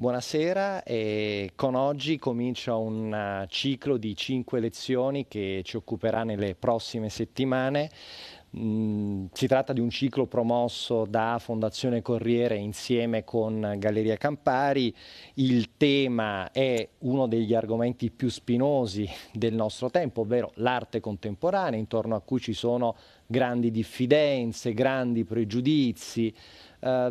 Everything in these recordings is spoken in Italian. Buonasera, e con oggi comincia un ciclo di 5 lezioni che ci occuperà nelle prossime settimane. Si tratta di un ciclo promosso da Fondazione Corriere insieme con Galleria Campari. Il tema è uno degli argomenti più spinosi del nostro tempo, ovvero l'arte contemporanea, intorno a cui ci sono grandi diffidenze, grandi pregiudizi.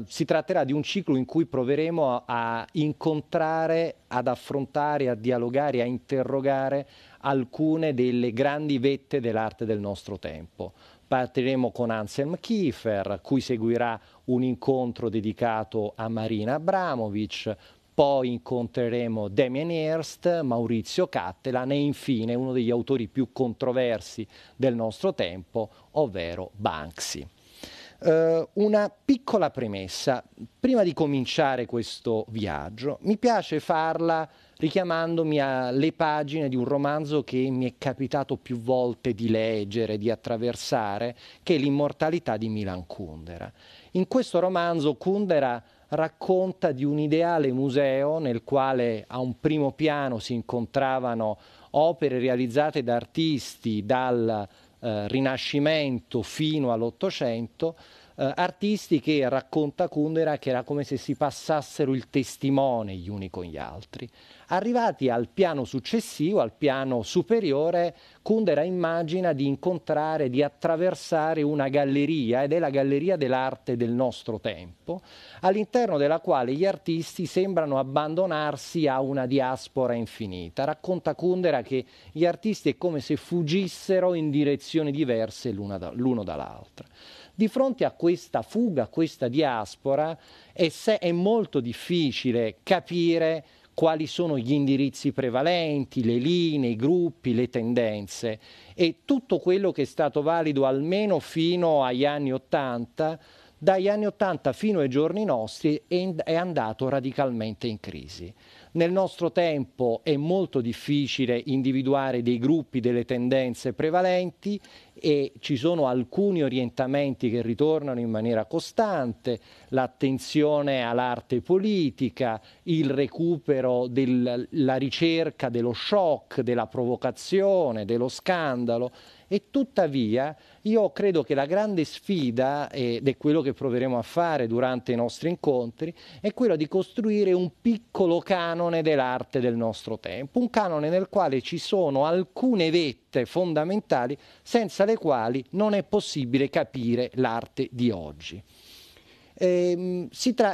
Si tratterà di un ciclo in cui proveremo a incontrare, ad affrontare, a dialogare, a interrogare alcune delle grandi vette dell'arte del nostro tempo. Partiremo con Anselm Kiefer, cui seguirà un incontro dedicato a Marina Abramovic, poi incontreremo Damien Hirst, Maurizio Cattelan e infine uno degli autori più controversi del nostro tempo, ovvero Banksy. Una piccola premessa, prima di cominciare questo viaggio, mi piace farla richiamandomi alle pagine di un romanzo che mi è capitato più volte di leggere, di attraversare, che è L'immortalità di Milan Kundera. In questo romanzo Kundera racconta di un ideale museo nel quale a un primo piano si incontravano opere realizzate da artisti dal Rinascimento fino all'Ottocento, artisti che, racconta Kundera, che era come se si passassero il testimone gli uni con gli altri. Arrivati al piano successivo, al piano superiore, Kundera immagina di incontrare, di attraversare una galleria, ed è la galleria dell'arte del nostro tempo, all'interno della quale gli artisti sembrano abbandonarsi a una diaspora infinita. Racconta Kundera che gli artisti è come se fuggissero in direzioni diverse l'uno dall'altra. Di fronte a questa fuga, a questa diaspora, è molto difficile capire quali sono gli indirizzi prevalenti, le linee, i gruppi, le tendenze, e tutto quello che è stato valido almeno fino agli anni '80, dagli anni '80 fino ai giorni nostri, è andato radicalmente in crisi. Nel nostro tempo è molto difficile individuare dei gruppi, delle tendenze prevalenti, e ci sono alcuni orientamenti che ritornano in maniera costante: l'attenzione all'arte politica, il recupero della ricerca dello shock, della provocazione, dello scandalo. E tuttavia io credo che la grande sfida, ed è quello che proveremo a fare durante i nostri incontri, è quella di costruire un piccolo canone dell'arte del nostro tempo, un canone nel quale ci sono alcune vette fondamentali senza le quali non è possibile capire l'arte di oggi.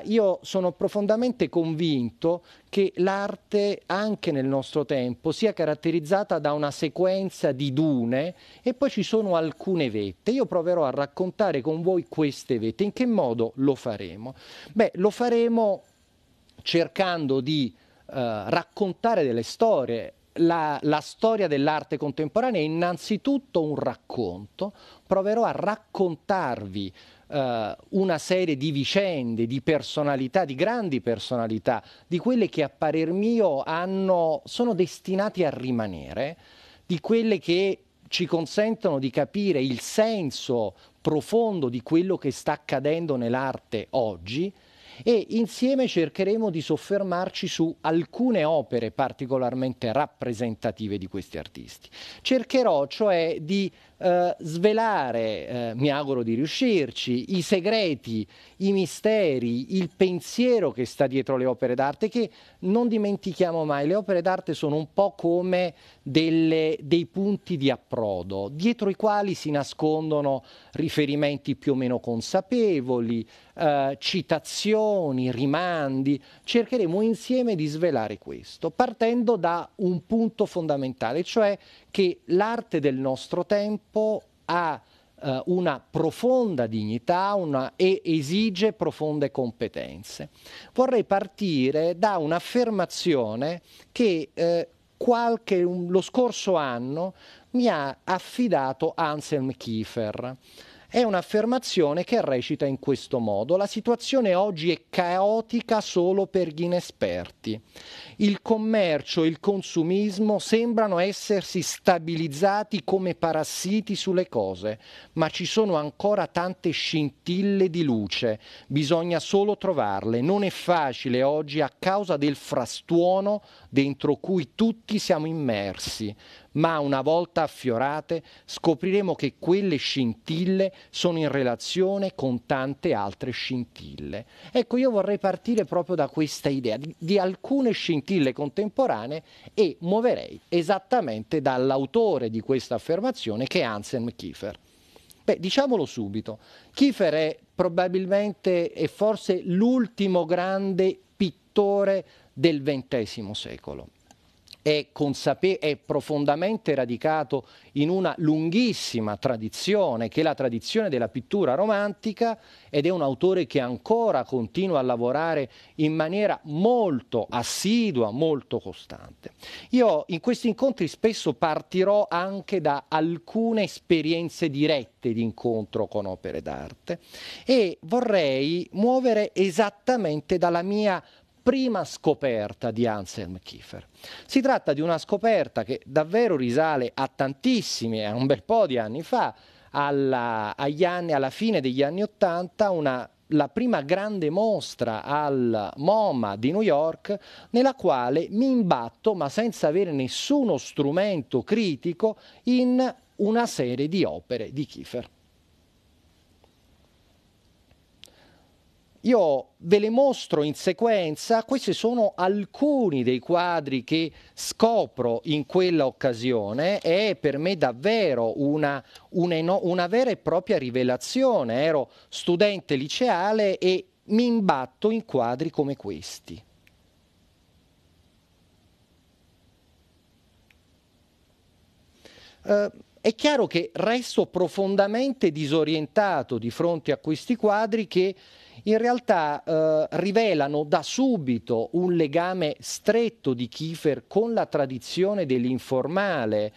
Io sono profondamente convinto che l'arte anche nel nostro tempo sia caratterizzata da una sequenza di dune e poi ci sono alcune vette. Io proverò a raccontare con voi queste vette. In che modo lo faremo? Beh, lo faremo cercando di raccontare delle storie. La storia dell'arte contemporanea è innanzitutto un racconto. Proverò a raccontarvi una serie di vicende, di personalità, di grandi personalità, di quelle che a parer mio sono destinate a rimanere, di quelle che ci consentono di capire il senso profondo di quello che sta accadendo nell'arte oggi, e insieme cercheremo di soffermarci su alcune opere particolarmente rappresentative di questi artisti. Cercherò cioè di svelare, mi auguro di riuscirci, i segreti, i misteri, il pensiero che sta dietro le opere d'arte, che non dimentichiamo mai. Le opere d'arte sono un po' come dei punti di approdo, dietro i quali si nascondono riferimenti più o meno consapevoli, citazioni, rimandi. Cercheremo insieme di svelare questo, partendo da un punto fondamentale, cioè che l'arte del nostro tempo ha una profonda dignità e esige profonde competenze. Vorrei partire da un'affermazione che lo scorso anno mi ha affidato Anselm Kiefer. è un'affermazione che recita in questo modo: la situazione oggi è caotica solo per gli inesperti. Il commercio e il consumismo sembrano essersi stabilizzati come parassiti sulle cose, ma ci sono ancora tante scintille di luce, bisogna solo trovarle. Non è facile oggi a causa del frastuono dentro cui tutti siamo immersi, ma una volta affiorate scopriremo che quelle scintille sono in relazione con tante altre scintille. Ecco, io vorrei partire proprio da questa idea di alcune scintille contemporanee e muoverei esattamente dall'autore di questa affermazione, che è Anselm Kiefer. Beh, diciamolo subito, Kiefer è probabilmente e forse l'ultimo grande pittore del XX secolo. È profondamente radicato in una lunghissima tradizione, che è la tradizione della pittura romantica, ed è un autore che ancora continua a lavorare in maniera molto assidua, molto costante. Io in questi incontri spesso partirò anche da alcune esperienze dirette di incontro con opere d'arte e vorrei muovere esattamente dalla mia prima scoperta di Anselm Kiefer. Si tratta di una scoperta che davvero risale a tantissimi, a un bel po' di anni fa, alla fine degli anni '80, la prima grande mostra al MoMA di New York, nella quale mi imbatto, ma senza avere nessuno strumento critico, in una serie di opere di Kiefer. Io ve le mostro in sequenza, questi sono alcuni dei quadri che scopro in quella occasione. È per me davvero una vera e propria rivelazione. Ero studente liceale e mi imbatto in quadri come questi. È chiaro che resto profondamente disorientato di fronte a questi quadri, che in realtà rivelano da subito un legame stretto di Kiefer con la tradizione dell'informale.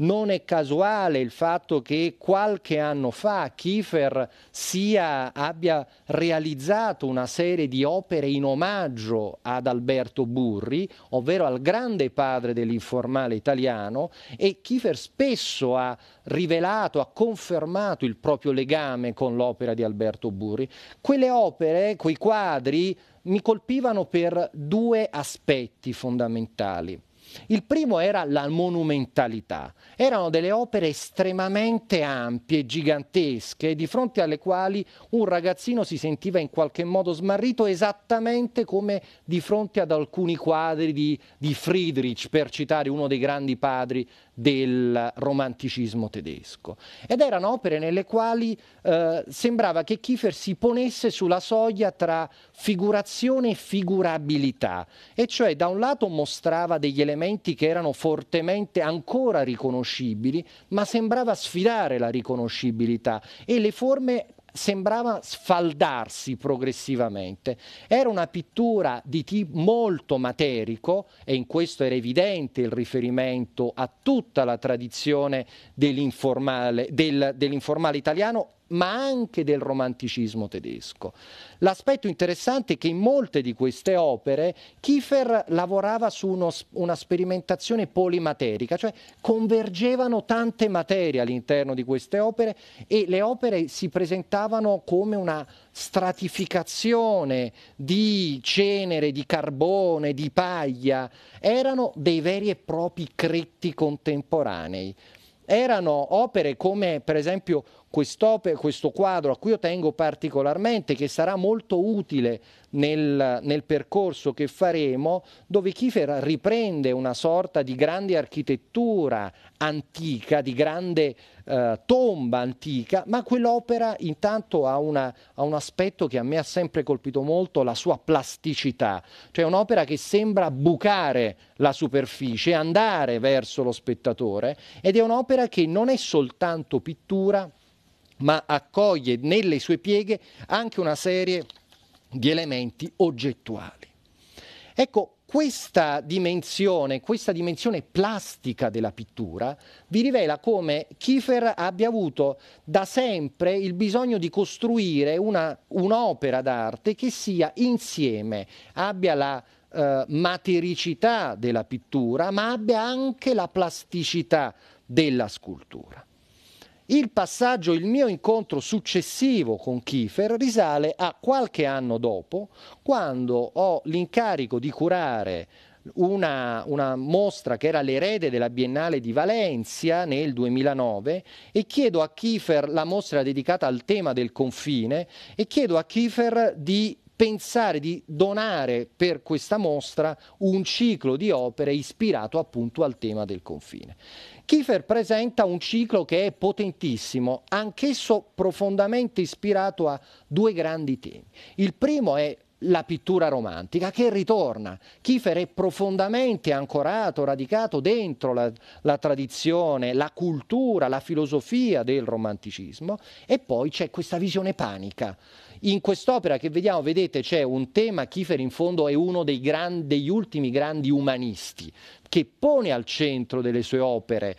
Non è casuale il fatto che qualche anno fa Kiefer abbia realizzato una serie di opere in omaggio ad Alberto Burri, ovvero al grande padre dell'informale italiano, e Kiefer spesso ha rivelato, ha confermato il proprio legame con l'opera di Alberto Burri. Quelle opere, quei quadri, mi colpivano per due aspetti fondamentali. Il primo era la monumentalità. Erano delle opere estremamente ampie, gigantesche, di fronte alle quali un ragazzino si sentiva in qualche modo smarrito, esattamente come di fronte ad alcuni quadri di Friedrich, per citare uno dei grandi padri del romanticismo tedesco. Ed erano opere nelle quali sembrava che Kiefer si ponesse sulla soglia tra figurazione e figurabilità, e cioè da un lato mostrava degli elementi che erano fortemente ancora riconoscibili, ma sembrava sfidare la riconoscibilità, e le forme sembrava sfaldarsi progressivamente. Era una pittura di tipo molto materico, e in questo era evidente il riferimento a tutta la tradizione dell'informale italiano, ma anche del romanticismo tedesco. L'aspetto interessante è che in molte di queste opere Kiefer lavorava su una sperimentazione polimaterica, cioè convergevano tante materie all'interno di queste opere, e le opere si presentavano come una stratificazione di cenere, di carbone, di paglia. Erano dei veri e propri cretti contemporanei. Erano opere come, per esempio, questo quadro a cui io tengo particolarmente, che sarà molto utile nel percorso che faremo, dove Kiefer riprende una sorta di grande architettura antica, di grande tomba antica, ma quell'opera intanto ha un aspetto che a me ha sempre colpito molto, la sua plasticità, cioè un'opera che sembra bucare la superficie, andare verso lo spettatore, ed è un'opera che non è soltanto pittura, ma accoglie nelle sue pieghe anche una serie di elementi oggettuali. Ecco, Questa dimensione plastica della pittura vi rivela come Kiefer abbia avuto da sempre il bisogno di costruire un'opera d'arte che sia insieme, abbia la matericità della pittura, ma abbia anche la plasticità della scultura. Il mio incontro successivo con Kiefer risale a qualche anno dopo, quando ho l'incarico di curare una mostra che era l'erede della Biennale di Valencia nel 2009 e chiedo a Kiefer, la mostra dedicata al tema del confine, e chiedo a Kiefer di pensare di donare per questa mostra un ciclo di opere ispirato appunto al tema del confine. Kiefer presenta un ciclo che è potentissimo, anch'esso profondamente ispirato a due grandi temi. Il primo è la pittura romantica che ritorna. Kiefer è profondamente ancorato, radicato dentro la tradizione, la cultura, la filosofia del romanticismo, e poi c'è questa visione panica. In quest'opera che vediamo, vedete, c'è un tema, Kiefer in fondo è uno degli ultimi grandi umanisti, che pone al centro delle sue opere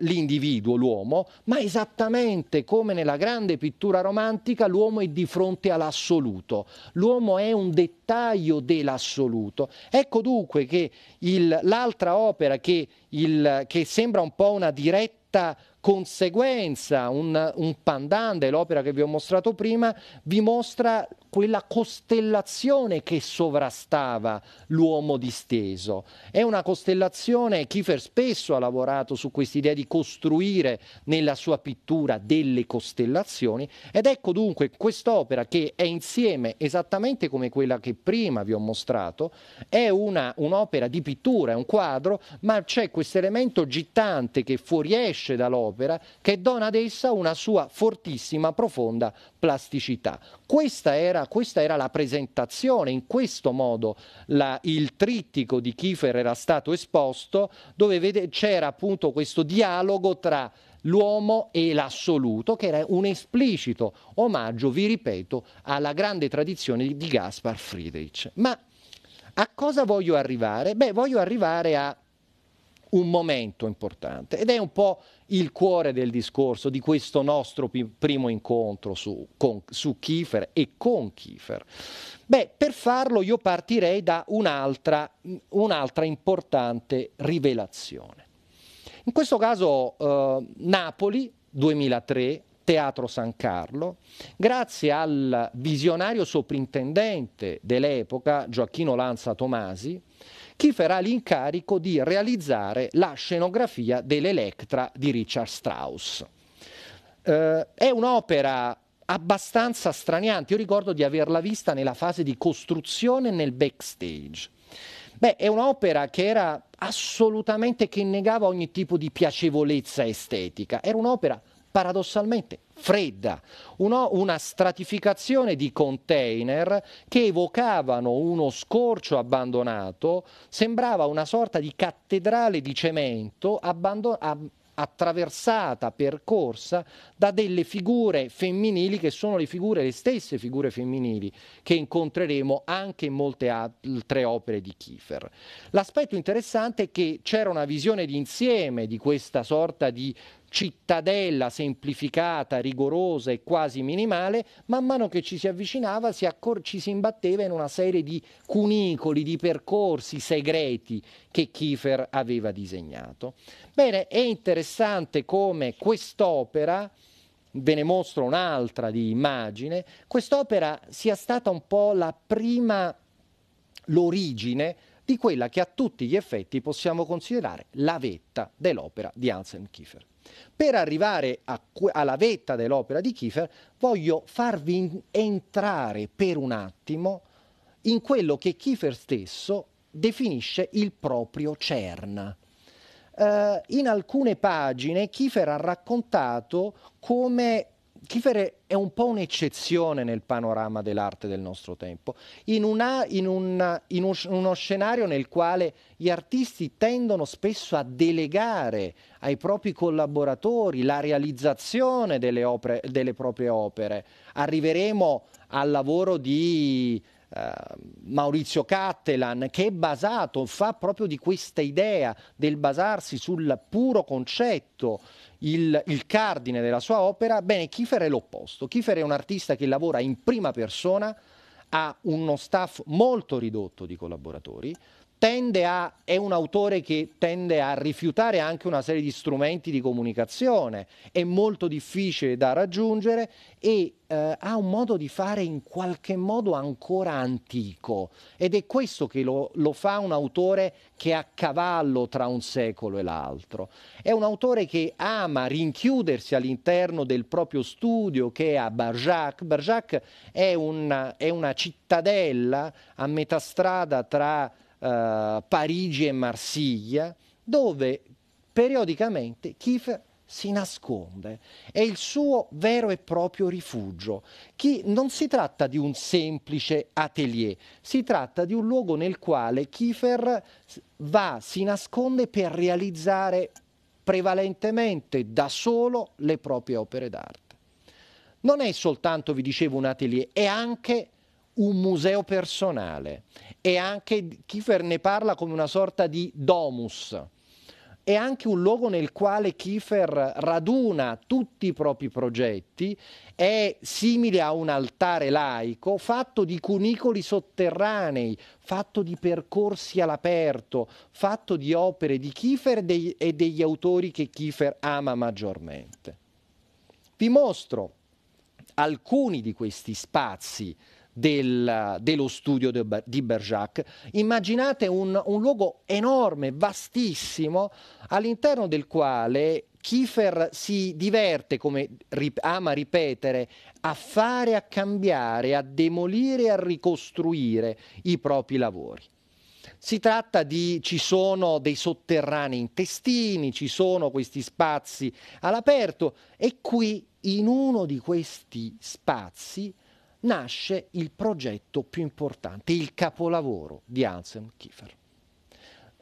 l'individuo, l'uomo, ma esattamente come nella grande pittura romantica l'uomo è di fronte all'assoluto, l'uomo è un dettaglio dell'assoluto. Ecco dunque che l'altra opera che sembra un po' una diretta conseguenza, un pandan dell'opera che vi ho mostrato prima, vi mostra quella costellazione che sovrastava l'uomo disteso. È una costellazione, Kiefer spesso ha lavorato su quest'idea di costruire nella sua pittura delle costellazioni, ed ecco dunque quest'opera che è insieme, esattamente come quella che prima vi ho mostrato, è un'opera di pittura, è un quadro, ma c'è questo elemento gittante che fuoriesce dall'opera, che dona ad essa una sua fortissima, profonda plasticità. Questa era la presentazione, in questo modo il trittico di Kiefer era stato esposto, dove c'era appunto questo dialogo tra l'uomo e l'assoluto, che era un esplicito omaggio, vi ripeto, alla grande tradizione di Gaspar Friedrich. Ma a cosa voglio arrivare? Beh, voglio arrivare a un momento importante, ed è un po' il cuore del discorso di questo nostro primo incontro su Kiefer e con Kiefer. Beh, per farlo io partirei da un'altra importante rivelazione. In questo caso Napoli, 2003, Teatro San Carlo, grazie al visionario soprintendente dell'epoca, Gioacchino Lanza Tomasi, Kiefer ha l'incarico di realizzare la scenografia dell'Electra di Richard Strauss. È un'opera abbastanza straniante, io ricordo di averla vista nella fase di costruzione nel backstage. Beh, è un'opera che era assolutamente, che negava ogni tipo di piacevolezza estetica, era un'opera paradossalmente fredda, una stratificazione di container che evocavano uno scorcio abbandonato, sembrava una sorta di cattedrale di cemento attraversata, percorsa da delle figure femminili che sono le stesse figure femminili che incontreremo anche in molte altre opere di Kiefer. L'aspetto interessante è che c'era una visione d'insieme di questa sorta di cittadella semplificata, rigorosa e quasi minimale. Man mano che ci si avvicinava ci si imbatteva in una serie di cunicoli, di percorsi segreti che Kiefer aveva disegnato. Bene, è interessante come quest'opera, ve ne mostro un'altra di immagine, quest'opera sia stata un po' l'origine di quella che a tutti gli effetti possiamo considerare la vetta dell'opera di Anselm Kiefer. Per arrivare alla vetta dell'opera di Kiefer voglio farvi entrare per un attimo in quello che Kiefer stesso definisce il proprio CERN. In alcune pagine Kiefer ha raccontato come Kiefer è un po' un'eccezione nel panorama dell'arte del nostro tempo, in uno scenario nel quale gli artisti tendono spesso a delegare ai propri collaboratori la realizzazione delle proprie opere. Arriveremo al lavoro di Maurizio Cattelan, che è basato, fa proprio di questa idea del basarsi sul puro concetto il cardine della sua opera. Bene, Kiefer è l'opposto. Kiefer è un artista che lavora in prima persona, ha uno staff molto ridotto di collaboratori, è un autore che tende a rifiutare anche una serie di strumenti di comunicazione, è molto difficile da raggiungere e ha un modo di fare in qualche modo ancora antico, ed è questo che lo fa un autore che è a cavallo tra un secolo e l'altro. È un autore che ama rinchiudersi all'interno del proprio studio, che è a Barjac. Barjac è una cittadella a metà strada tra Parigi e Marsiglia, dove periodicamente Kiefer si nasconde. È il suo vero e proprio rifugio. Non si tratta di un semplice atelier, si tratta di un luogo nel quale Kiefer si nasconde per realizzare prevalentemente da solo le proprie opere d'arte. Non è soltanto, vi dicevo, un atelier, è anche un museo personale, e anche Kiefer ne parla come una sorta di domus. È anche un luogo nel quale Kiefer raduna tutti i propri progetti, è simile a un altare laico fatto di cunicoli sotterranei, fatto di percorsi all'aperto, fatto di opere di Kiefer e degli autori che Kiefer ama maggiormente. Vi mostro alcuni di questi spazi dello studio di Barjac. Immaginate un luogo enorme, vastissimo, all'interno del quale Kiefer si diverte, come ama ripetere, a fare, a cambiare, a demolire, a ricostruire i propri lavori. Ci sono dei sotterranei intestini, ci sono questi spazi all'aperto, e qui, in uno di questi spazi, nasce il progetto più importante, il capolavoro di Anselm Kiefer.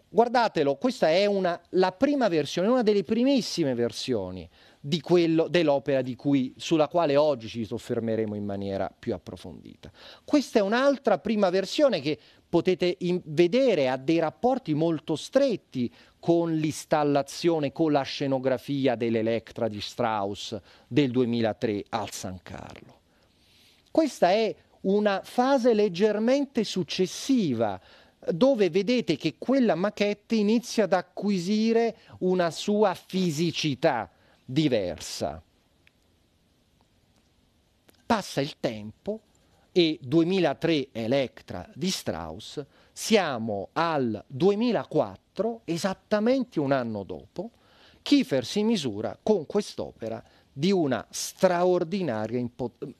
Guardatelo, questa è la prima versione, una delle primissime versioni dell'opera sulla quale oggi ci soffermeremo in maniera più approfondita. Questa è un'altra prima versione che potete vedere, ha dei rapporti molto stretti con l'installazione, con la scenografia dell'Electra di Strauss del 2003 al San Carlo. Questa è una fase leggermente successiva, dove vedete che quella maquette inizia ad acquisire una sua fisicità diversa. Passa il tempo e 2003 Electra di Strauss, siamo al 2004, esattamente un anno dopo, Kiefer si misura con quest'opera di una straordinaria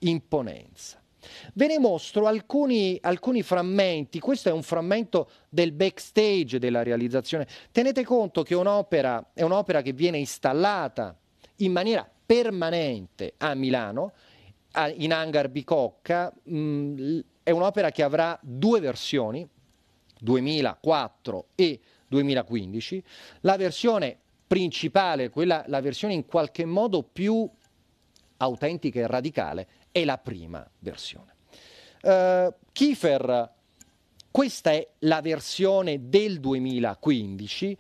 imponenza. Ve ne mostro alcuni frammenti. Questo è un frammento del backstage della realizzazione. Tenete conto che è un'opera che viene installata in maniera permanente a Milano, in Hangar Bicocca. È un'opera che avrà due versioni, 2004 e 2015. La versione principale, la versione in qualche modo più autentica e radicale, è la prima versione. Kiefer, questa è la versione del 2015,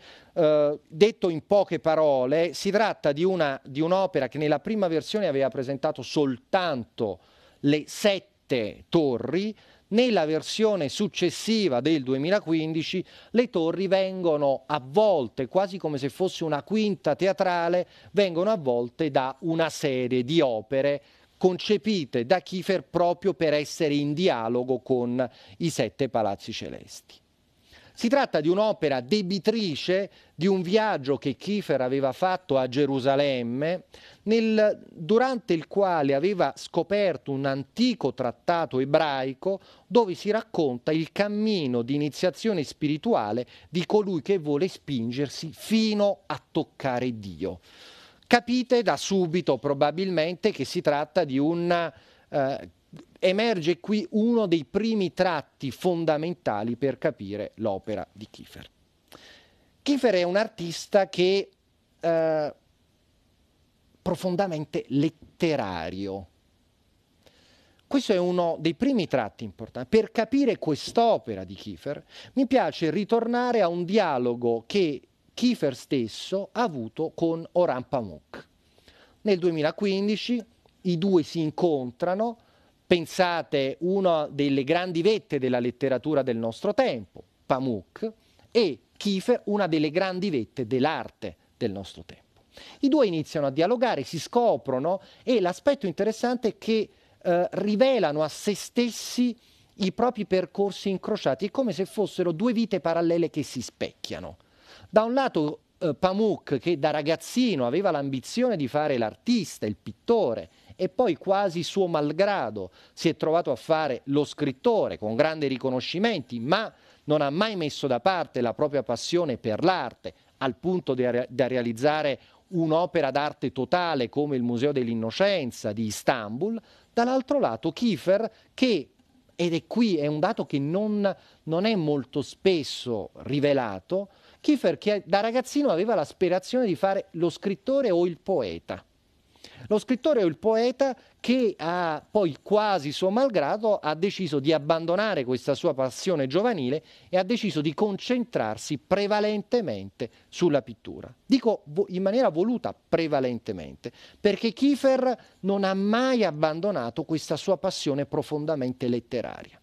detto in poche parole, si tratta di un'opera che nella prima versione aveva presentato soltanto le 7 torri. Nella versione successiva del 2015 le torri vengono avvolte, quasi come se fosse una quinta teatrale, vengono avvolte da una serie di opere concepite da Kiefer proprio per essere in dialogo con i 7 palazzi celesti. Si tratta di un'opera debitrice di un viaggio che Kiefer aveva fatto a Gerusalemme, durante il quale aveva scoperto un antico trattato ebraico dove si racconta il cammino di iniziazione spirituale di colui che vuole spingersi fino a toccare Dio. Capite da subito probabilmente che si tratta di emerge qui uno dei primi tratti fondamentali per capire l'opera di Kiefer. Kiefer è un artista che profondamente letterario, Questo è uno dei primi tratti importanti. Per capire quest'opera di Kiefer mi piace ritornare a un dialogo che Kiefer stesso ha avuto con Orhan Pamuk. Nel 2015 i due si incontrano, pensate una delle grandi vette della letteratura del nostro tempo, Pamuk, e Kiefer una delle grandi vette dell'arte del nostro tempo. I due iniziano a dialogare, si scoprono e l'aspetto interessante è che rivelano a se stessi i propri percorsi incrociati, come se fossero due vite parallele che si specchiano. Da un lato Pamuk, che da ragazzino aveva l'ambizione di fare l'artista, il pittore, e poi quasi suo malgrado si è trovato a fare lo scrittore con grandi riconoscimenti, ma non ha mai messo da parte la propria passione per l'arte, al punto da realizzare un'opera d'arte totale come il Museo dell'Innocenza di Istanbul. Dall'altro lato Kiefer, che, ed è qui, è un dato che non è molto spesso rivelato, Kiefer che da ragazzino aveva l'aspirazione di fare lo scrittore o il poeta. Lo scrittore o il poeta che ha poi quasi suo malgrado ha deciso di abbandonare questa sua passione giovanile e ha deciso di concentrarsi prevalentemente sulla pittura. Dico in maniera voluta prevalentemente, perché Kiefer non ha mai abbandonato questa sua passione profondamente letteraria.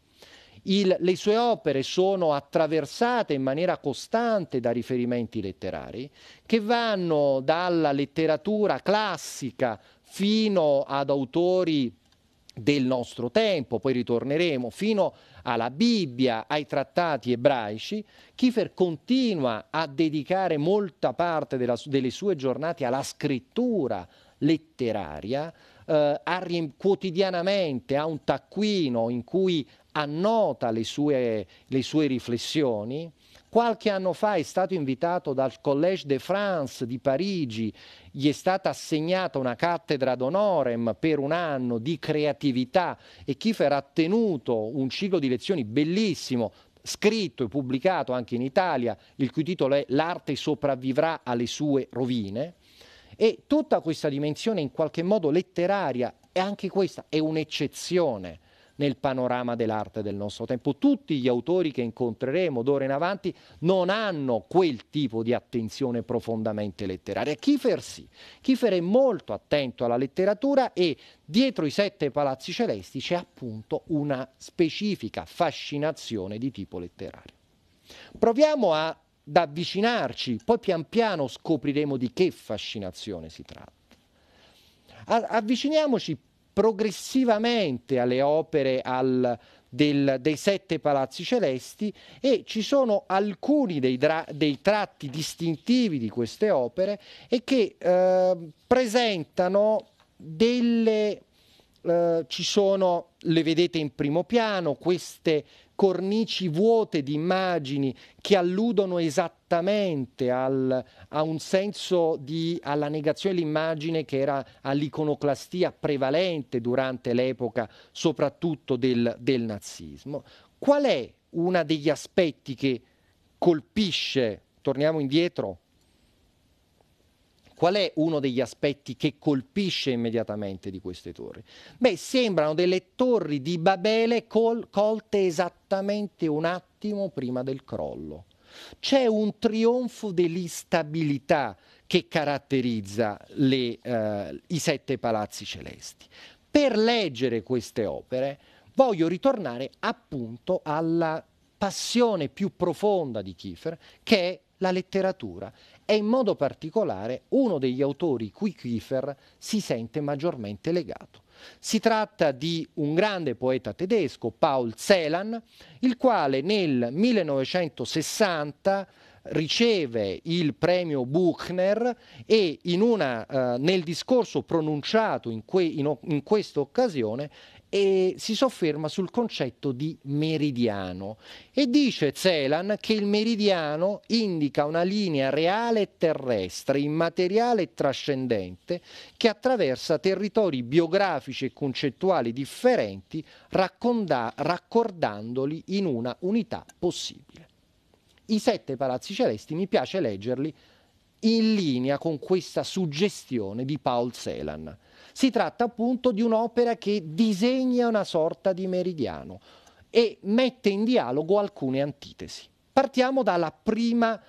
Le sue opere sono attraversate in maniera costante da riferimenti letterari che vanno dalla letteratura classica fino ad autori del nostro tempo, poi ritorneremo, fino alla Bibbia, ai trattati ebraici. Kiefer continua a dedicare molta parte delle sue giornate alla scrittura letteraria, quotidianamente ha un taccuino in cui annota le sue riflessioni. Qualche anno fa è stato invitato dal Collège de France di Parigi, gli è stata assegnata una cattedra d'honorem per un anno di creatività e Kiefer ha tenuto un ciclo di lezioni bellissimo, scritto e pubblicato anche in Italia, il cui titolo è L'arte sopravvivrà alle sue rovine. E tutta questa dimensione in qualche modo letteraria, e anche questa è un'eccezione nel panorama dell'arte del nostro tempo. Tutti gli autori che incontreremo d'ora in avanti non hanno quel tipo di attenzione profondamente letteraria. Kiefer sì, Kiefer è molto attento alla letteratura e dietro i 7 palazzi celesti c'è appunto una specifica fascinazione di tipo letterario. Proviamo ad avvicinarci, poi pian piano scopriremo di che fascinazione si tratta. Avviciniamoci progressivamente alle opere dei 7 palazzi celesti e ci sono alcuni dei tratti distintivi di queste opere e che presentano ci sono, le vedete in primo piano, queste cornici vuote di immagini che alludono esattamente a un senso alla negazione dell'immagine che era all'iconoclastia prevalente durante l'epoca soprattutto del nazismo. Qual è uno degli aspetti che colpisce, torniamo indietro, qual è uno degli aspetti che colpisce immediatamente di queste torri? Beh, sembrano delle torri di Babele colte esattamente un attimo prima del crollo. C'è un trionfo dell'instabilità che caratterizza i 7 palazzi celesti. Per leggere queste opere voglio ritornare appunto alla passione più profonda di Kiefer, che è la letteratura. È in modo particolare uno degli autori cui Kiefer si sente maggiormente legato. Si tratta di un grande poeta tedesco, Paul Celan, il quale nel 1960 riceve il premio Buchner e nel discorso pronunciato in questa occasione e si sofferma sul concetto di meridiano e dice Celan che il meridiano indica una linea reale e terrestre, immateriale e trascendente che attraversa territori biografici e concettuali differenti raccordandoli in una unità possibile. I 7 palazzi celesti mi piace leggerli in linea con questa suggestione di Paul Celan. Si tratta appunto di un'opera che disegna una sorta di meridiano e mette in dialogo alcune antitesi. Partiamo dalla prima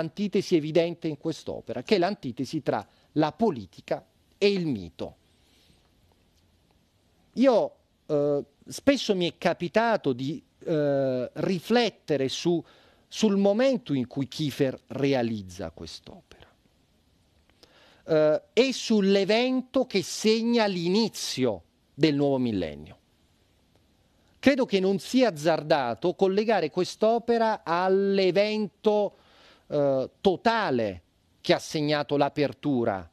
antitesi evidente in quest'opera, che è l'antitesi tra la politica e il mito. Io spesso mi è capitato di riflettere sul momento in cui Kiefer realizza quest'opera e sull'evento che segna l'inizio del nuovo millennio. Credo che non sia azzardato collegare quest'opera all'evento totale che ha segnato l'apertura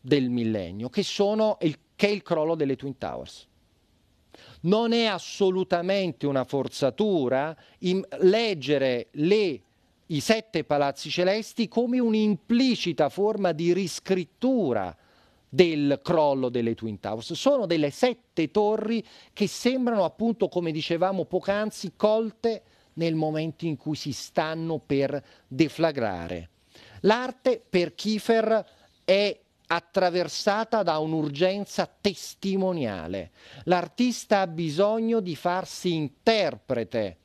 del millennio, che è il crollo delle Twin Towers. Non è assolutamente una forzatura leggere i sette palazzi celesti come un'implicita forma di riscrittura del crollo delle Twin Towers. Sono delle sette torri che sembrano, appunto, come dicevamo poc'anzi, colte nel momento in cui si stanno per deflagrare. L'arte per Kiefer è attraversata da un'urgenza testimoniale. L'artista ha bisogno di farsi interprete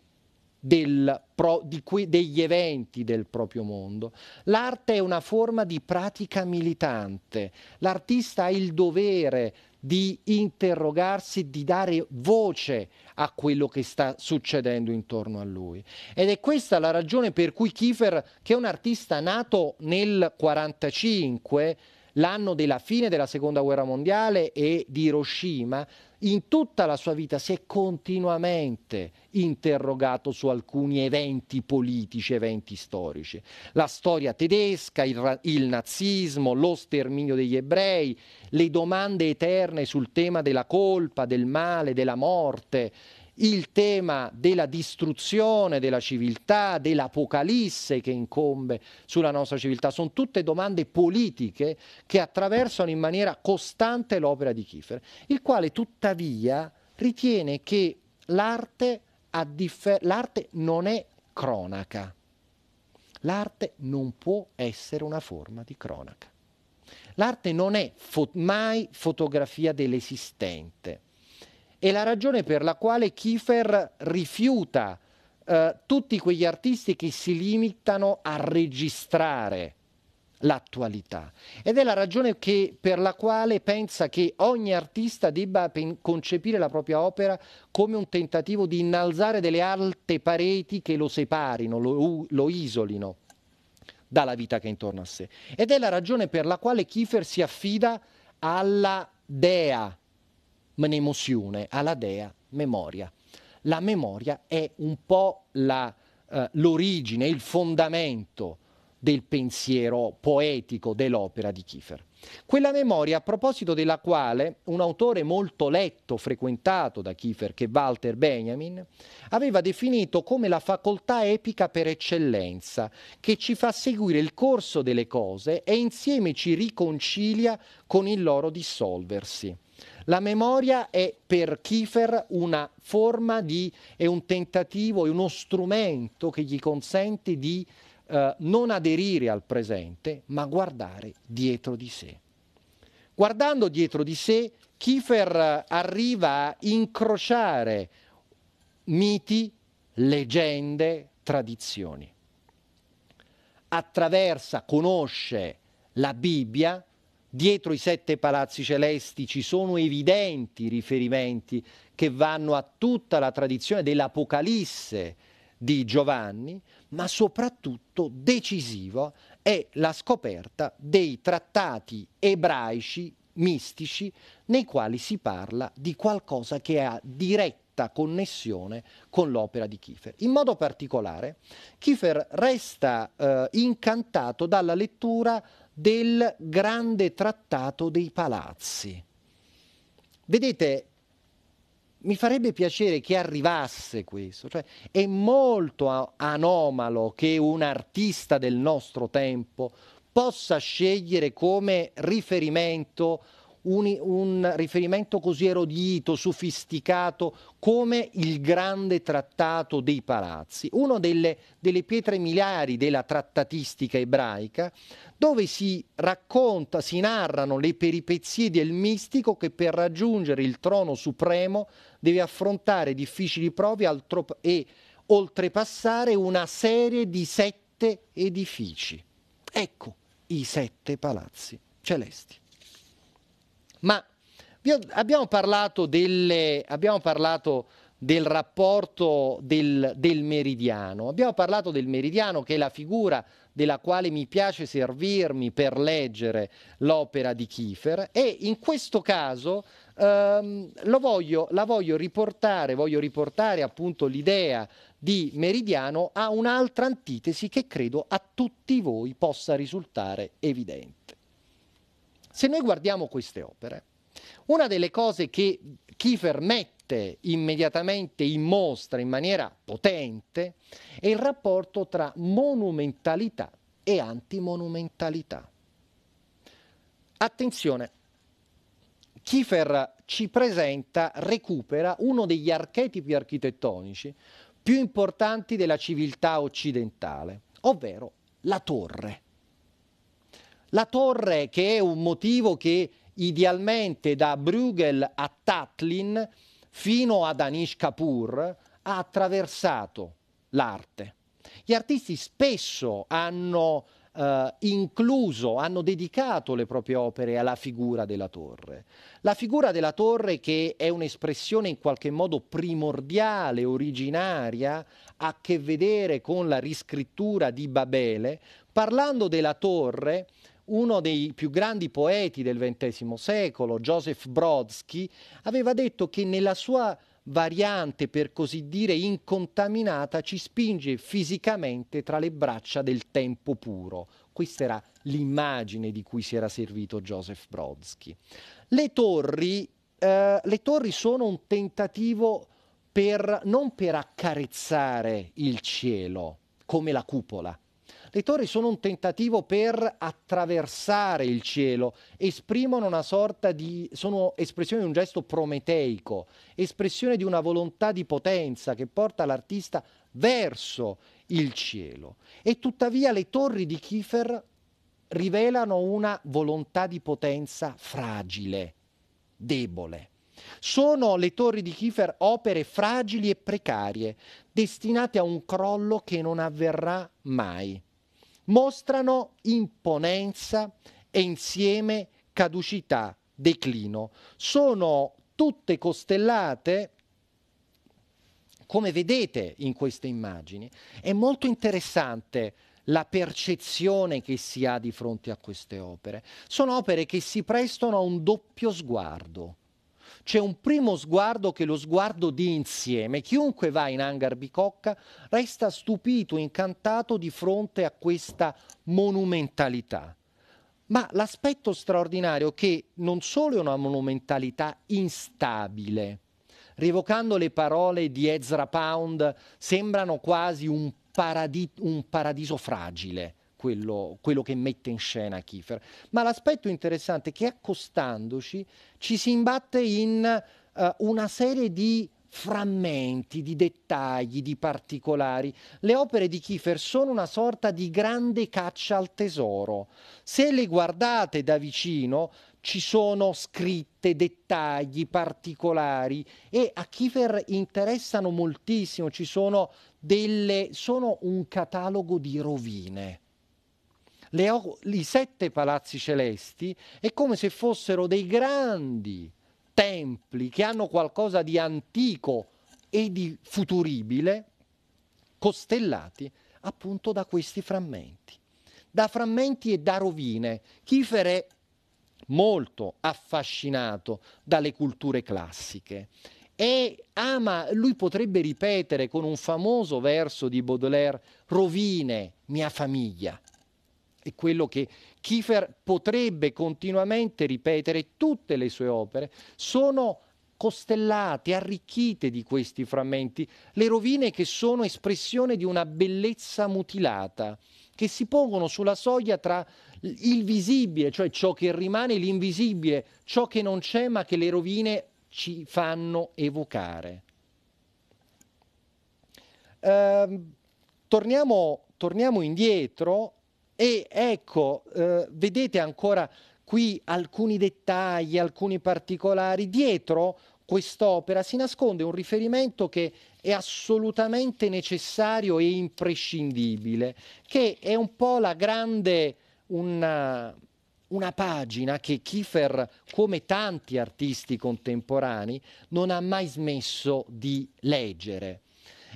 degli eventi del proprio mondo. L'arte è una forma di pratica militante. L'artista ha il dovere di interrogarsi, di dare voce a quello che sta succedendo intorno a lui. Ed è questa la ragione per cui Kiefer, che è un artista nato nel 1945, l'anno della fine della Seconda Guerra Mondiale e di Hiroshima, in tutta la sua vita si è continuamente interrogato su alcuni eventi politici, eventi storici. La storia tedesca, il nazismo, lo sterminio degli ebrei, le domande eterne sul tema della colpa, del male, della morte, il tema della distruzione della civiltà, dell'apocalisse che incombe sulla nostra civiltà. Sono tutte domande politiche che attraversano in maniera costante l'opera di Kiefer, il quale tuttavia ritiene che l'arte non è cronaca. L'arte non può essere una forma di cronaca. L'arte non è mai fotografia dell'esistente. È la ragione per la quale Kiefer rifiuta tutti quegli artisti che si limitano a registrare l'attualità. Ed è la ragione per la quale pensa che ogni artista debba concepire la propria opera come un tentativo di innalzare delle alte pareti che lo separino, lo isolino dalla vita che è intorno a sé. Ed è la ragione per la quale Kiefer si affida alla dea mnemosione, alla dea memoria. La memoria è un po' l'origine, il fondamento del pensiero poetico dell'opera di Kiefer. Quella memoria, a proposito della quale un autore molto letto, frequentato da Kiefer, che è Walter Benjamin, aveva definito come la facoltà epica per eccellenza, che ci fa seguire il corso delle cose e insieme ci riconcilia con il loro dissolversi. La memoria è per Kiefer una forma è un tentativo, è uno strumento che gli consente di non aderire al presente, ma guardare dietro di sé. Guardando dietro di sé, Kiefer arriva a incrociare miti, leggende, tradizioni. Attraversa, conosce la Bibbia. Dietro i sette palazzi celesti ci sono evidenti riferimenti che vanno a tutta la tradizione dell'Apocalisse di Giovanni, ma soprattutto decisiva è la scoperta dei trattati ebraici mistici nei quali si parla di qualcosa che ha diretta connessione con l'opera di Kiefer. In modo particolare, Kiefer resta incantato dalla lettura del grande trattato dei palazzi. Vedete, mi farebbe piacere che arrivasse questo, cioè è molto anomalo che un artista del nostro tempo possa scegliere come riferimento un riferimento così erudito, sofisticato come il grande trattato dei Palazzi, uno delle pietre miliari della trattatistica ebraica, dove si narrano le peripezie del mistico che per raggiungere il trono supremo deve affrontare difficili prove e oltrepassare una serie di 7 edifici. Ecco i 7 palazzi celesti. Ma abbiamo parlato del rapporto del meridiano, abbiamo parlato del meridiano che è la figura della quale mi piace servirmi per leggere l'opera di Kiefer, e in questo caso voglio riportare appunto l'idea di meridiano a un'altra antitesi che credo a tutti voi possa risultare evidente. Se noi guardiamo queste opere, una delle cose che Kiefer mette immediatamente in mostra in maniera potente è il rapporto tra monumentalità e antimonumentalità. Attenzione, Kiefer ci presenta, recupera uno degli archetipi architettonici più importanti della civiltà occidentale, ovvero la torre. La torre, che è un motivo che idealmente da Bruegel a Tatlin fino ad Anish Kapoor ha attraversato l'arte. Gli artisti spesso hanno dedicato le proprie opere alla figura della torre. La figura della torre, che è un'espressione in qualche modo primordiale, originaria, ha a che vedere con la riscrittura di Babele. Parlando della torre, uno dei più grandi poeti del XX secolo, Joseph Brodsky, aveva detto che nella sua variante, per così dire, incontaminata, ci spinge fisicamente tra le braccia del tempo puro. Questa era l'immagine di cui si era servito Joseph Brodsky. Le torri sono un tentativo non per accarezzare il cielo, come la cupola. Le torri sono un tentativo per attraversare il cielo, sono espressione di un gesto prometeico, espressione di una volontà di potenza che porta l'artista verso il cielo. E tuttavia le torri di Kiefer rivelano una volontà di potenza fragile, debole. Sono le torri di Kiefer opere fragili e precarie, destinate a un crollo che non avverrà mai. Mostrano imponenza e insieme caducità, declino. Sono tutte costellate, come vedete in queste immagini. È molto interessante la percezione che si ha di fronte a queste opere. Sono opere che si prestano a un doppio sguardo. C'è un primo sguardo che è lo sguardo di insieme. Chiunque va in Hangar Bicocca resta stupito, incantato di fronte a questa monumentalità. Ma l'aspetto straordinario è che non solo è una monumentalità instabile, rievocando le parole di Ezra Pound, sembrano quasi un paradiso fragile, quello che mette in scena Kiefer, ma l'aspetto interessante è che accostandoci ci si imbatte in una serie di frammenti, di dettagli, di particolari. Le opere di Kiefer sono una sorta di grande caccia al tesoro. Se le guardate da vicino ci sono scritte, dettagli, particolari, e a Kiefer interessano moltissimo. Sono un catalogo di rovine. I 7 palazzi celesti è come se fossero dei grandi templi che hanno qualcosa di antico e di futuribile, costellati appunto da questi frammenti. Da frammenti e da rovine. Kiefer è molto affascinato dalle culture classiche e lui potrebbe ripetere con un famoso verso di Baudelaire: rovine, mia famiglia. È quello che Kiefer potrebbe continuamente ripetere. Tutte le sue opere sono costellate, arricchite di questi frammenti. Le rovine che sono espressione di una bellezza mutilata, che si pongono sulla soglia tra il visibile, cioè ciò che rimane, e l'invisibile, ciò che non c'è ma che le rovine ci fanno evocare. Torniamo indietro e ecco, vedete ancora qui alcuni dettagli, alcuni particolari. Dietro quest'opera si nasconde un riferimento che è assolutamente necessario e imprescindibile, che è un po' la grande, una pagina che Kiefer, come tanti artisti contemporanei, non ha mai smesso di leggere.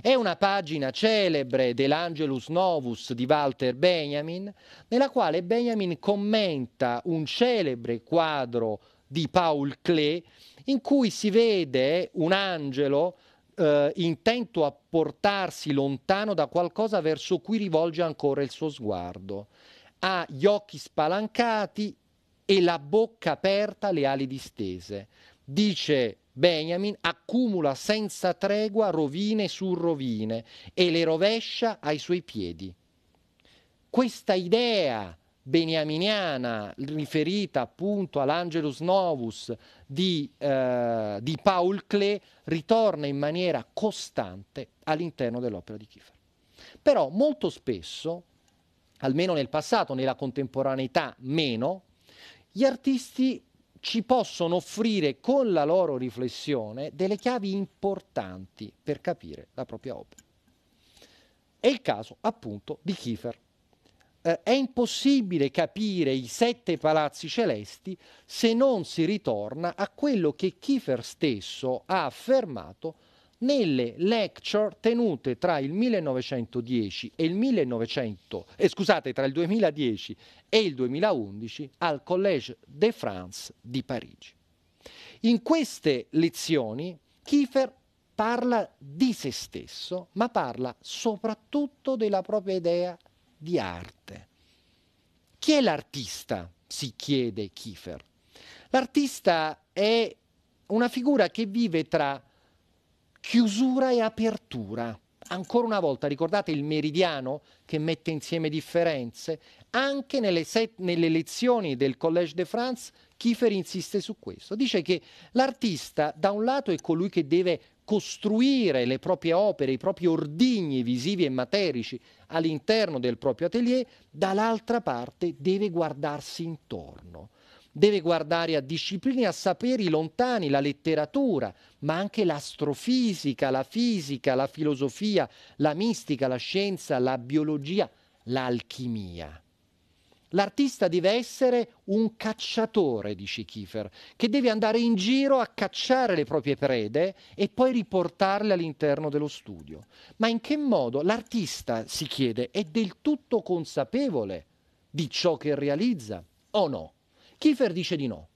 È una pagina celebre dell'Angelus Novus di Walter Benjamin, nella quale Benjamin commenta un celebre quadro di Paul Klee in cui si vede un angelo intento a portarsi lontano da qualcosa verso cui rivolge ancora il suo sguardo. Ha gli occhi spalancati e la bocca aperta, le ali distese. Dice Benjamin: accumula senza tregua rovine su rovine e le rovescia ai suoi piedi. Questa idea beniaminiana, riferita appunto all'Angelus Novus di Paul Klee, ritorna in maniera costante all'interno dell'opera di Kiefer. Però molto spesso, almeno nel passato, nella contemporaneità meno, gli artisti ci possono offrire con la loro riflessione delle chiavi importanti per capire la propria opera. È il caso appunto di Kiefer. È impossibile capire i sette palazzi celesti se non si ritorna a quello che Kiefer stesso ha affermato nelle lecture tenute tra il 1910 e il 2010 e il 2011 al Collège de France di Parigi. In queste lezioni Kiefer parla di se stesso, ma parla soprattutto della propria idea di arte. Chi è l'artista? Si chiede Kiefer. L'artista è una figura che vive tra chiusura e apertura. Ancora una volta, ricordate il meridiano che mette insieme differenze? Anche nelle lezioni del Collège de France Kiefer insiste su questo. Dice che l'artista, da un lato, è colui che deve costruire le proprie opere, i propri ordigni visivi e materici all'interno del proprio atelier, dall'altra parte deve guardarsi intorno. Deve guardare a discipline, a saperi lontani, la letteratura, ma anche l'astrofisica, la fisica, la filosofia, la mistica, la scienza, la biologia, l'alchimia. L'artista deve essere un cacciatore, dice Kiefer, che deve andare in giro a cacciare le proprie prede e poi riportarle all'interno dello studio. Ma in che modo? L'artista, si chiede, è del tutto consapevole di ciò che realizza o no? Kiefer dice di no.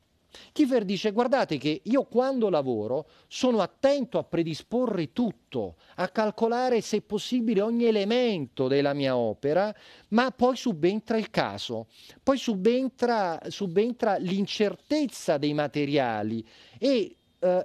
Kiefer dice: guardate che io quando lavoro sono attento a predisporre tutto, a calcolare se possibile ogni elemento della mia opera, ma poi subentra il caso, poi subentra l'incertezza dei materiali e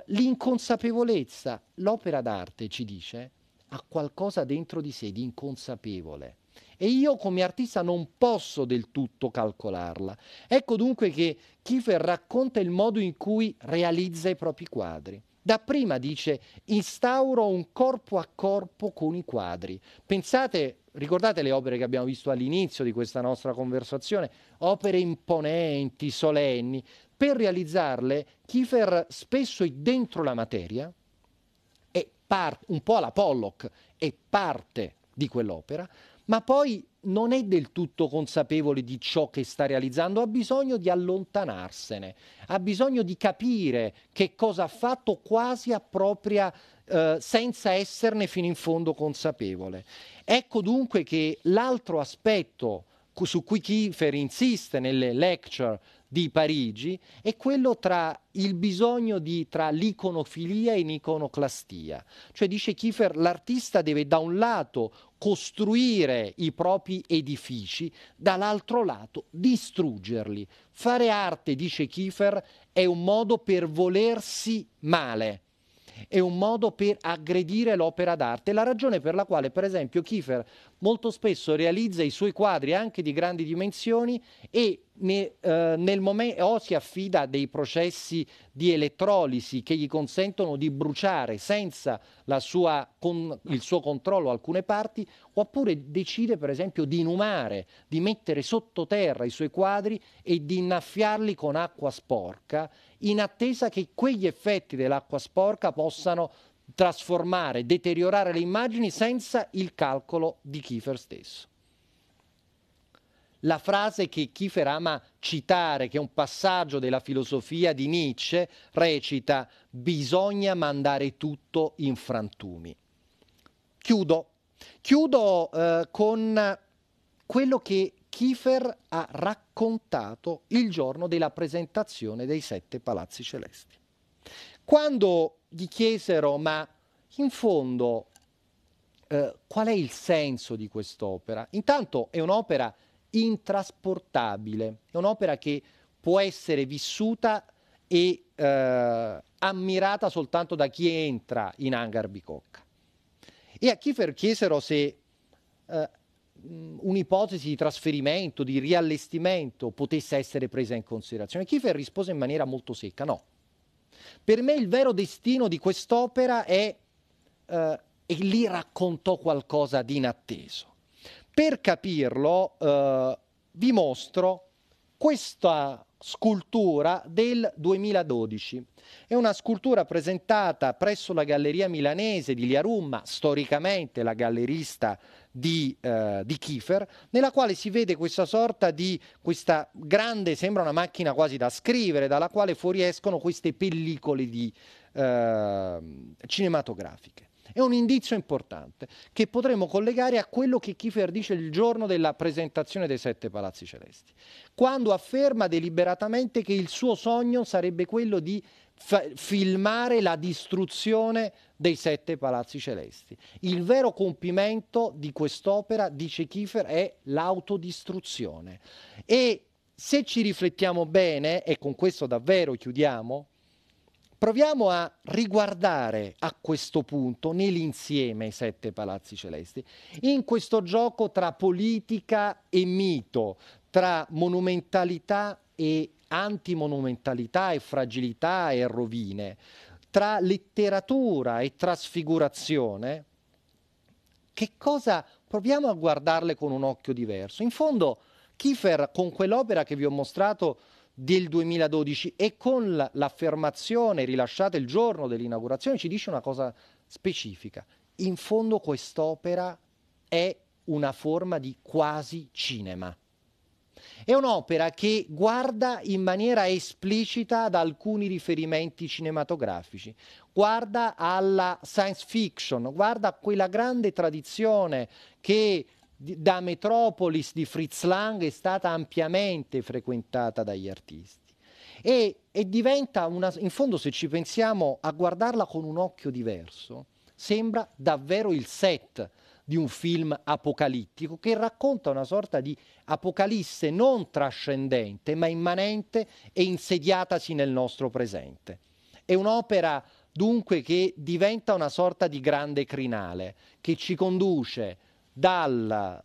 l'inconsapevolezza. L'opera d'arte, ci dice, ha qualcosa dentro di sé di inconsapevole. E io come artista non posso del tutto calcolarla. Ecco dunque che Kiefer racconta il modo in cui realizza i propri quadri. Dapprima, dice, instauro un corpo a corpo con i quadri. Pensate, ricordate le opere che abbiamo visto all'inizio di questa nostra conversazione? Opere imponenti, solenni. Per realizzarle Kiefer spesso è dentro la materia, e un po' alla Pollock, è parte di quell'opera, ma poi non è del tutto consapevole di ciò che sta realizzando, ha bisogno di allontanarsene, ha bisogno di capire che cosa ha fatto quasi a propria, senza esserne fino in fondo consapevole. Ecco dunque che l'altro aspetto su cui Kiefer insiste nelle lecture di Parigi è quello tra l'iconofilia e l'iconoclastia. Cioè, dice Kiefer, l'artista deve da un lato costruire i propri edifici, dall'altro lato distruggerli. Fare arte, dice Kiefer, è un modo per volersi male. è un modo per aggredire l'opera d'arte. La ragione per la quale, per esempio, Kiefer molto spesso realizza i suoi quadri anche di grandi dimensioni e nel momento o si affida a dei processi di elettrolisi che gli consentono di bruciare senza la sua, con il suo controllo, alcune parti, oppure decide per esempio di inumare, di mettere sottoterra i suoi quadri e di innaffiarli con acqua sporca in attesa che quegli effetti dell'acqua sporca possano trasformare, deteriorare le immagini senza il calcolo di Kiefer stesso. La frase che Kiefer ama citare, che è un passaggio della filosofia di Nietzsche, recita: bisogna mandare tutto in frantumi. Chiudo con quello che Kiefer ha raccontato il giorno della presentazione dei 7 Palazzi Celesti. Quando gli chiesero, ma in fondo qual è il senso di quest'opera? Intanto è un'opera intrasportabile, è un'opera che può essere vissuta e ammirata soltanto da chi entra in Hangar Bicocca. E a Kiefer chiesero se un'ipotesi di trasferimento, di riallestimento potesse essere presa in considerazione. Kiefer rispose in maniera molto secca: no. Per me il vero destino di quest'opera è, e lì raccontò qualcosa di inatteso. Per capirlo vi mostro questa scultura del 2012. È una scultura presentata presso la Galleria Milanese di Liarumma, storicamente la gallerista di Kiefer, nella quale si vede questa sorta di, questa grande, sembra una macchina quasi da scrivere, dalla quale fuoriescono queste pellicole di, cinematografiche. È un indizio importante che potremmo collegare a quello che Kiefer dice il giorno della presentazione dei 7 Palazzi Celesti, quando afferma deliberatamente che il suo sogno sarebbe quello di filmare la distruzione dei 7 Palazzi Celesti. Il vero compimento di quest'opera, dice Kiefer, è l'autodistruzione. E se ci riflettiamo bene, e con questo davvero chiudiamo, proviamo a riguardare a questo punto nell'insieme i 7 Palazzi Celesti, in questo gioco tra politica e mito, tra monumentalità e antimonumentalità e fragilità e rovine, tra letteratura e trasfigurazione. Che cosa? Proviamo a guardarle con un occhio diverso. In fondo Kiefer, con quell'opera che vi ho mostrato del 2012 e con l'affermazione rilasciata il giorno dell'inaugurazione, ci dice una cosa specifica. In fondo quest'opera è una forma di quasi cinema. È un'opera che guarda in maniera esplicita ad alcuni riferimenti cinematografici, guarda alla science fiction, guarda a quella grande tradizione che da Metropolis di Fritz Lang è stata ampiamente frequentata dagli artisti e diventa una, in fondo, se ci pensiamo a guardarla con un occhio diverso, sembra davvero il set di un film apocalittico che racconta una sorta di apocalisse non trascendente ma immanente e insediatasi nel nostro presente. È un'opera dunque che diventa una sorta di grande crinale che ci conduce dalla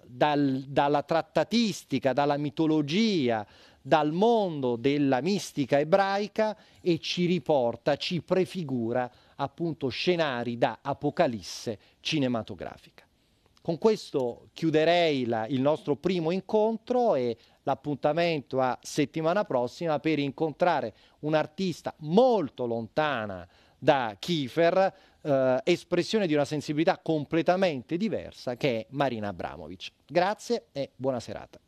trattatistica, dalla mitologia, dal mondo della mistica ebraica e ci riporta, ci prefigura appunto scenari da apocalisse cinematografica. Con questo chiuderei il nostro primo incontro e l'appuntamento a settimana prossima per incontrare un'artista molto lontana da Kiefer, espressione di una sensibilità completamente diversa, che è Marina Abramovic. Grazie e buona serata.